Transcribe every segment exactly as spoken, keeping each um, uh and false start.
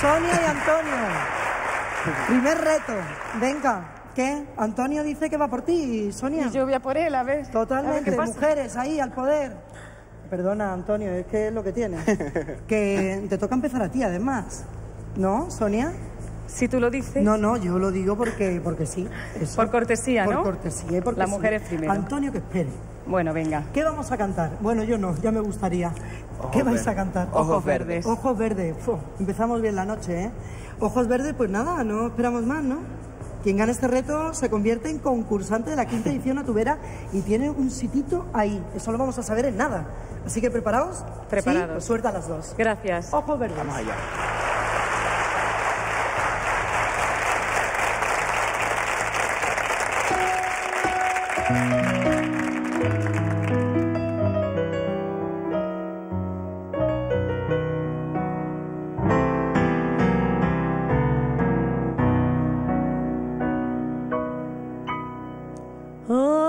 Sonia y Antonio. Primer reto. Venga. ¿Qué? Antonio dice que va por ti, Sonia. Y yo voy a por él, a ver. Totalmente, a ver, mujeres ahí al poder. Perdona, Antonio, es que es lo que tienes. Que te toca empezar a ti, además. ¿No, Sonia? Si tú lo dices. No, no, yo lo digo porque, porque sí. Eso. Por cortesía, por ¿no? Por cortesía. Porque la mujer sí. Es primero. Antonio, que espere. Bueno, venga. ¿Qué vamos a cantar? Bueno, yo no, ya me gustaría. Ojos ¿Qué vais verdes. a cantar? Ojos, Ojos verdes. verdes. Ojos verdes. Fue. Empezamos bien la noche, ¿eh? Ojos verdes, pues nada, no esperamos más, ¿no? Quien gana este reto se convierte en concursante de la quinta edición A Tu Vera y tiene un sitito ahí. Eso lo vamos a saber en nada. Así que preparaos. Preparados. Sí, pues suerte a las dos. Gracias. Ojos verdes. Vamos allá.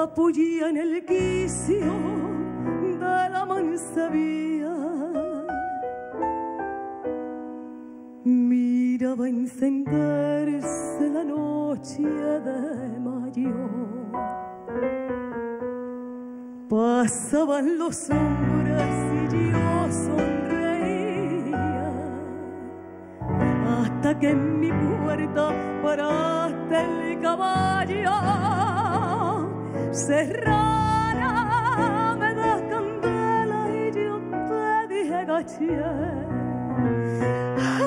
Apoyé en el quicio de la mansavía, miraba encenderse la noche de mayo. Pasaban los hombres y yo sonreía, hasta que en mi puerta paraste el caballo. Cerrara, me das candela y yo te dije gaché.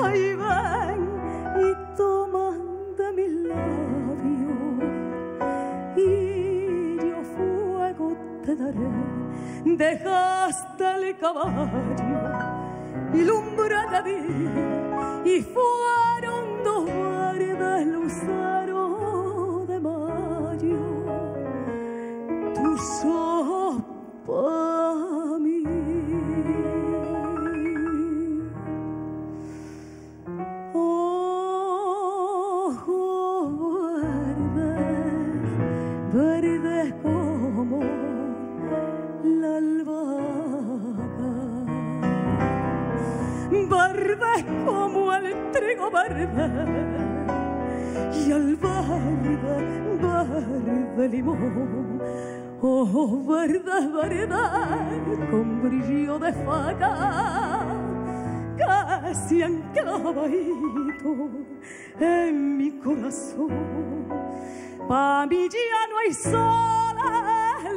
Ay, ven y toma de mis labios y yo fuego te daré. Dejaste el caballo y lumbre te di y fueron dos verdes luceros de mayo. Tus ojos para mí, ojos verdes, verdes como la albahaca, verdes como el trigo verde y al verde, verde limón. Ojos verdes, verdes, con brillo de faca, casi enclavadito en mi corazón. Pa' mí ya no hay soles,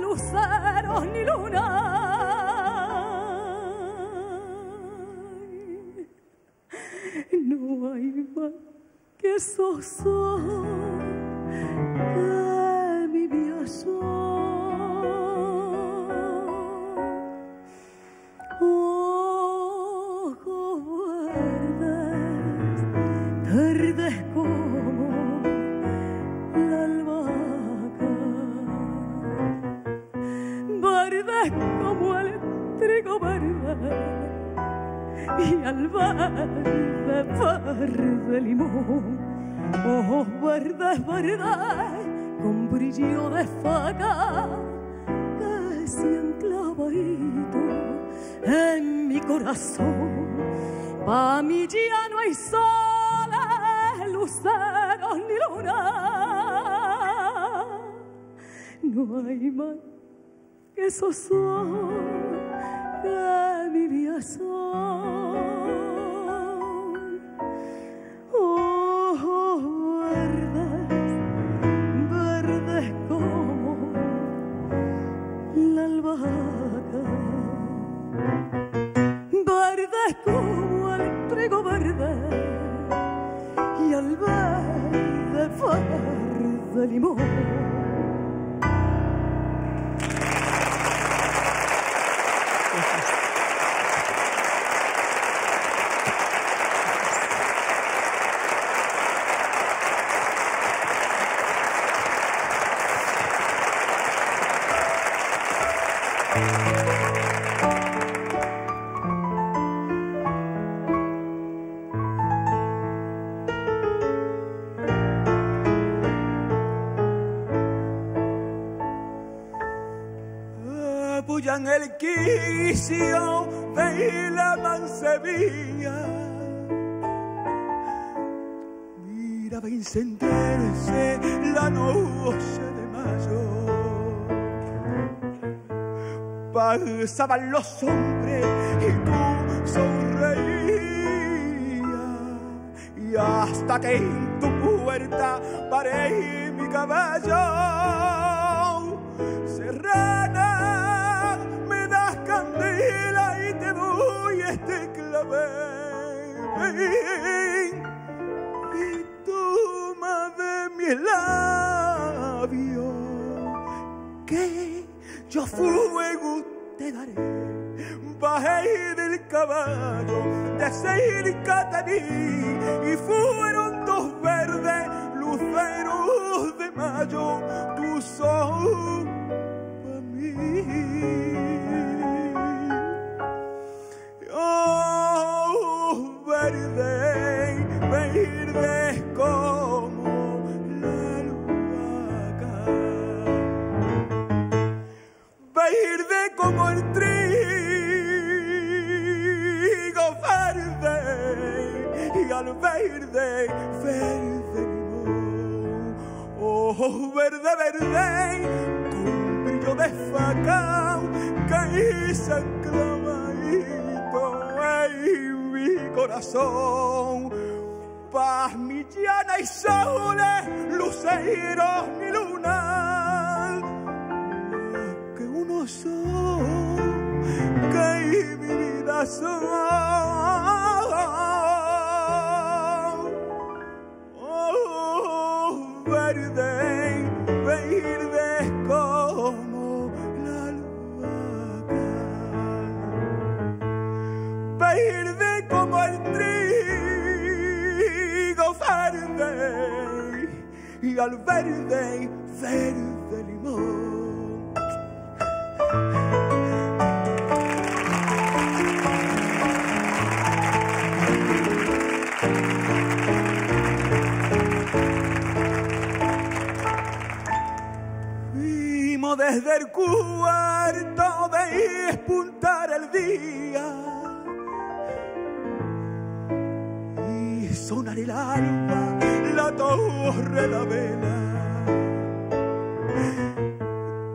luceros ni luna. No hay más que esos ojos que mi vida son. Verdes como la albahaca, verdes como el trigo verde y al verde, verde limón. Ojos verdes, verdes, con brillo de faca, casi enclavadito en mi corazón. Pa' mí ya no hay sol, luceros ni luna. No hay más que esos ojos que mi vida son. Ojos verdes, verdes como la albahaca, verdes como el trigo verde y al verde, verde limón. En el quicio de la mansevilla, miraba encenderse la noche de mayo. Pasaban los hombres y tú sonreías, y hasta que en tu puerta paré mi caballo. Serrana, me das candela y te doy este clavel. Y toma de mi labio, que yo fuego te daré. Bajé del caballo de cerca de mí, y fueron dos verdes luceros de mayo, tu son para mí. Oh, verde, verdes como la albahaca, verde como el trigo verde, y al verde, verde mi voz. Oh, verde, verde, con brillo de facao, caí sangradito en mi corazón. Paz, mi llana y soles, luceros, mi luna, que uno son, que mi vida son. Oh, verde, verde como la albahaca, verde como el trigo verde, y al verde, verde limón. Vimos desde el cuarto de despuntar el día, sonar el alba, la torre, la vela.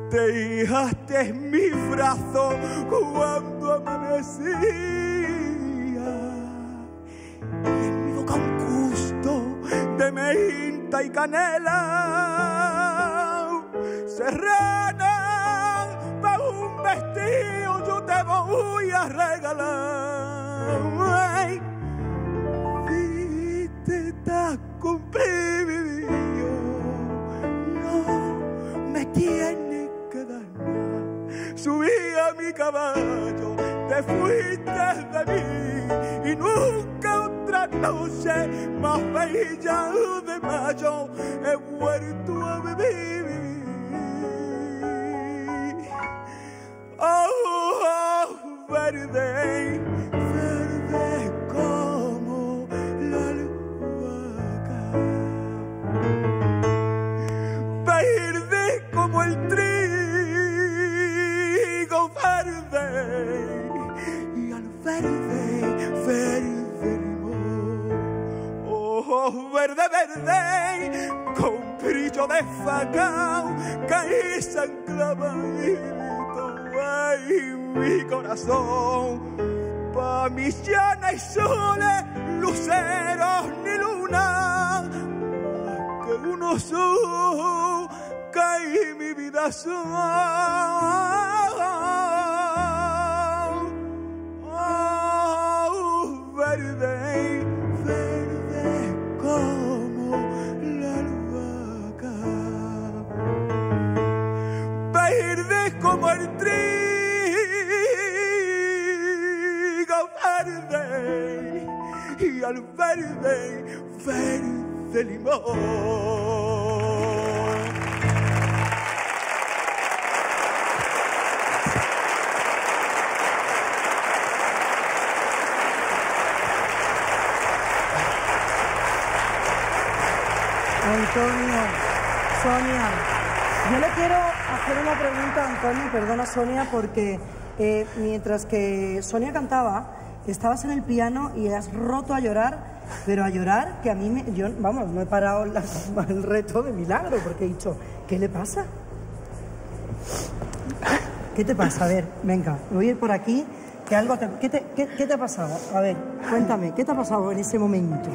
Te dejaste en mi brazo cuando amanecía, y en mi boca un gusto de menta y canela. Serrana, pa' un vestido yo te voy a regalar. Estás cumplido, no me tienes que dar nada. Subí a mi caballo, te fuiste de mí, y nunca otra noche más bella de mayo he vuelto a vivir. Oh, oh, verde, verde como la luz, verde como el trigo verde, y al verde, verde limón. Oh, verde, verde, con brillo de facao, caí sangradito en mi corazón. Pa' mis llanas y soles, luceros ni luna, que uno son, que mi vida son. Oh, verde, verde como la albahaca, verde como el trigo verde, y al verde, verde limón. Antonio, Sonia, yo le quiero hacer una pregunta a Antonio, perdona Sonia, porque eh, mientras que Sonia cantaba, estabas en el piano y has roto a llorar pero a llorar, que a mí me... Yo, vamos, no he parado la, el reto de milagro, porque he dicho, ¿qué le pasa? ¿Qué te pasa? A ver, venga, voy a ir por aquí, que algo... Te, ¿qué, te, qué, ¿Qué te ha pasado? A ver, cuéntame, ¿qué te ha pasado en ese momento?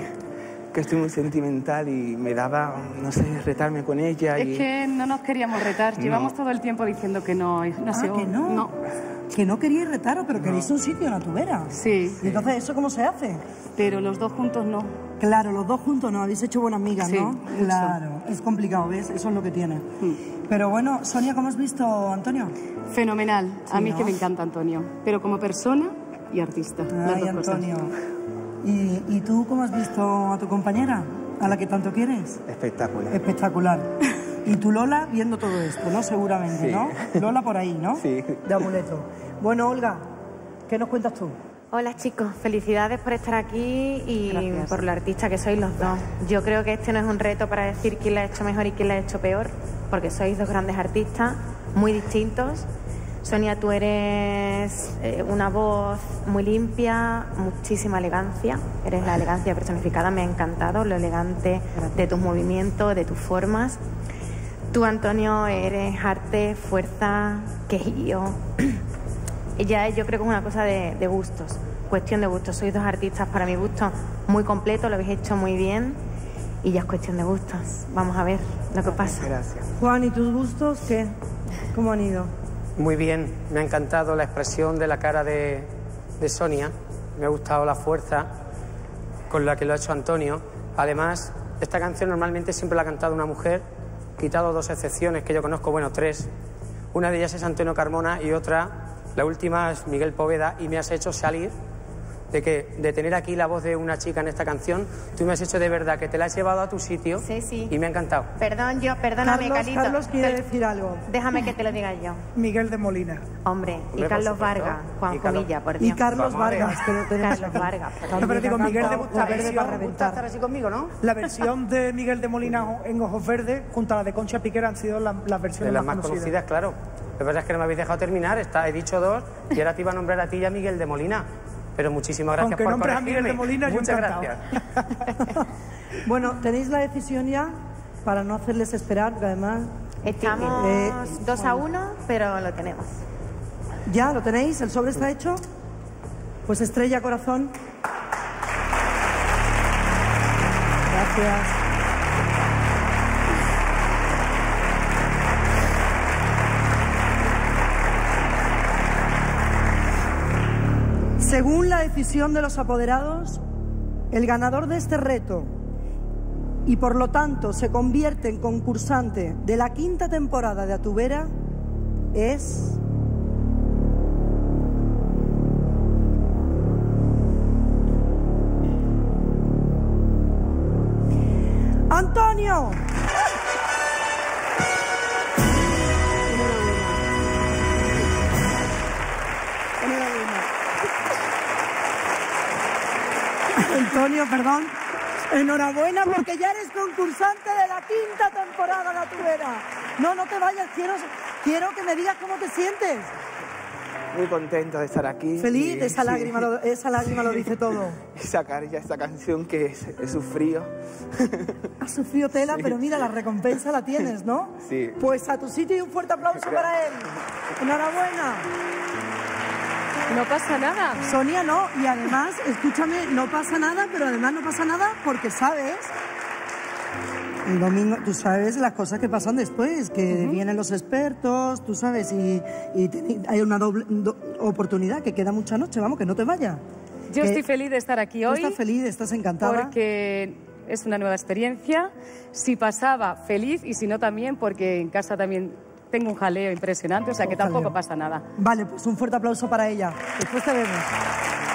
Que estoy muy sentimental y me daba, no sé, retarme con ella. Y... Es que no nos queríamos retar, no. Llevamos todo el tiempo diciendo que no. no ah, sé, que no. no. Que no queríais retaros, pero no. Queréis un sitio en La Tu Vera. Sí. ¿Y entonces eso cómo se hace? Pero los dos juntos no. Claro, los dos juntos no, habéis hecho buenas migas, sí, ¿no? Mucho. Claro, es complicado, ¿ves? Eso es lo que tiene. Sí. Pero bueno, Sonia, ¿cómo has visto a Antonio? Fenomenal, sí, a mí ¿no? es que me encanta Antonio, pero como persona y artista. Ay, las dos Antonio. Cosas. ¿Y, ¿Y tú cómo has visto a tu compañera, a la que tanto quieres? Espectacular. Espectacular. Y tu Lola viendo todo esto, ¿no? Seguramente, sí. ¿no? Lola por ahí, ¿no? Sí. De amuleto. Bueno, Olga, ¿qué nos cuentas tú? Hola, chicos. Felicidades por estar aquí y gracias. Por la artista que sois los dos. Yo creo que este no es un reto para decir quién la ha hecho mejor y quién la ha hecho peor, porque sois dos grandes artistas, muy distintos. Sonia, tú eres eh, una voz muy limpia, muchísima elegancia. Eres la elegancia personificada, me ha encantado lo elegante de tus movimientos, de tus formas. Tú, Antonio, eres arte, fuerza, quejío. Ya yo creo que es una cosa de, de gustos, cuestión de gustos. Sois dos artistas, para mi gusto, muy completo, lo habéis hecho muy bien. Y ya es cuestión de gustos. Vamos a ver lo que pasa. Gracias. Juan, ¿y tus gustos qué? ¿Cómo han ido? Muy bien, me ha encantado la expresión de la cara de, de Sonia, me ha gustado la fuerza con la que lo ha hecho Antonio. Además, esta canción normalmente siempre la ha cantado una mujer, quitado dos excepciones que yo conozco, bueno, tres. Una de ellas es Antonio Carmona y otra, la última, es Miguel Poveda, y me has hecho salir de que de tener aquí la voz de una chica en esta canción. Tú me has hecho de verdad que te la has llevado a tu sitio, sí, sí. Y me ha encantado. Perdón, yo, perdóname, Carlos, Carito. Carlos quiere pero, decir algo. Déjame que te lo diga yo. Miguel de Molina. Hombre, y Hombre, Carlos Vargas, Juan Comilla, por Dios. Y Carlos Vargas, que lo tenemos. Carlos Vargas. No, pero digo, Miguel de Molina, estar así conmigo, ¿no? La versión de Miguel de Molina en Ojos Verdes, junto a la de Concha Piquer, han sido las, las versiones de las más, más conocidas. conocidas, claro. La verdad es que no me habéis dejado terminar, está, he dicho dos, y ahora te iba a nombrar a ti y a Miguel de Molina. Pero muchísimas gracias. Aunque por nombres a Miguel de Molina, yo muchas gracias. Bueno, tenéis la decisión ya para no hacerles esperar, porque además... Estamos eh, dos a uno, pero lo tenemos. ¿Ya lo tenéis? ¿El sobre está hecho? Pues estrella, corazón. Gracias. Según la decisión de los apoderados, el ganador de este reto y por lo tanto se convierte en concursante de la quinta temporada de A Tu Vera es... ¡Antonio! Antonio, perdón. Enhorabuena porque ya eres concursante de la quinta temporada de A Tu Vera. No, no te vayas. Quiero, quiero que me digas cómo te sientes. Muy contento de estar aquí. Feliz, y, esa sí. lágrima, lo, esa lágrima sí. lo dice todo. Esa carilla, esta canción que he sufrido. Has sufrido tela, sí. Pero mira, la recompensa la tienes, ¿no? Sí. Pues a tu sitio y un fuerte aplauso. Gracias. Para él. Enhorabuena. No pasa nada. Sonia, no. Y además, escúchame, no pasa nada, pero además no pasa nada porque sabes... El domingo, tú sabes las cosas que pasan después, que uh-huh. vienen los expertos, tú sabes, y, y te, hay una doble do, oportunidad, que queda mucha noche, vamos, que no te vaya. Yo que, estoy feliz de estar aquí hoy. Estás feliz, estás encantada. Porque... es una nueva experiencia. Si pasaba, feliz, y si no también, porque en casa también... tengo un jaleo impresionante, o sea que tampoco pasa nada. Vale, pues un fuerte aplauso para ella. Después te vemos.